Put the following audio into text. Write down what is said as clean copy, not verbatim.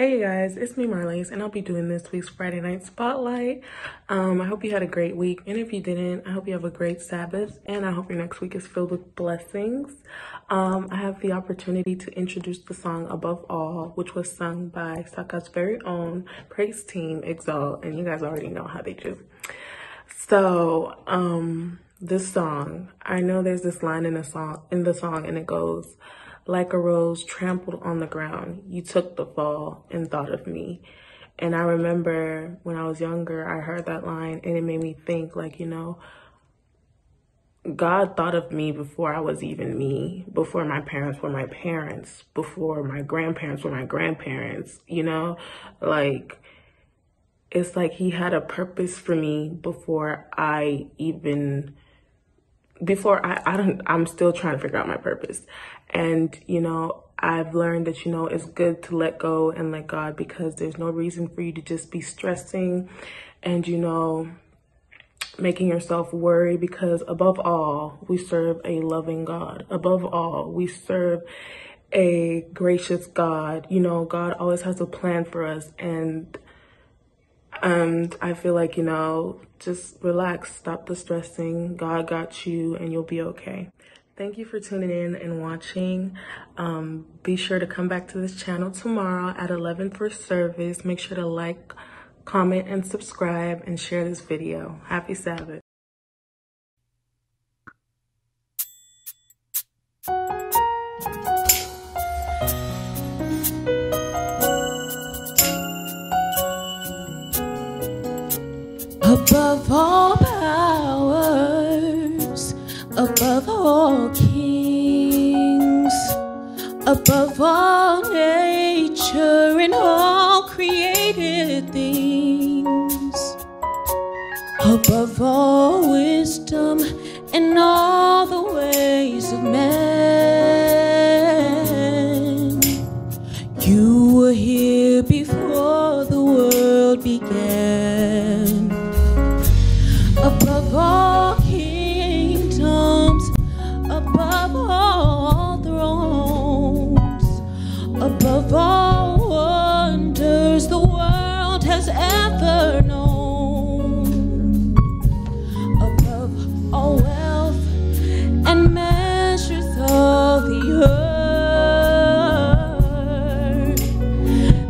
Hey you guys, it's me Marlyse, and I'll be doing this week's Friday Night Spotlight. I hope you had a great week, and if you didn't, I hope you have a great Sabbath, and I hope your next week is filled with blessings. I have the opportunity to introduce the song Above All, which was sung by Saka's very own praise team, X-Alt, and you guys already know how they do. So, this song, I know there's this line in the song, and it goes, "Like a rose trampled on the ground, you took the fall and thought of me." And I remember when I was younger, I heard that line and it made me think, like, you know, God thought of me before I was even me, before my parents were my parents, before my grandparents were my grandparents, you know, like, it's like he had a purpose for me I'm still trying to figure out my purpose. And, you know, I've learned that, you know, it's good to let go and let God, because there's no reason for you to just be stressing and, you know, making yourself worry, because above all, we serve a loving God. Above all, we serve a gracious God. You know, God always has a plan for us. And I feel like, you know, just relax, stop the stressing. God got you and you'll be okay. Thank you for tuning in and watching. Be sure to come back to this channel tomorrow at 11 for service. Make sure to like, comment, and subscribe, and share this video. Happy Sabbath. Above all powers, above all kings, above all nature and all created things, above all wisdom and all the ways of man, you were here before the world began. Above all kingdoms, above all thrones, above all wonders the world has ever known, above all wealth and measures of the earth,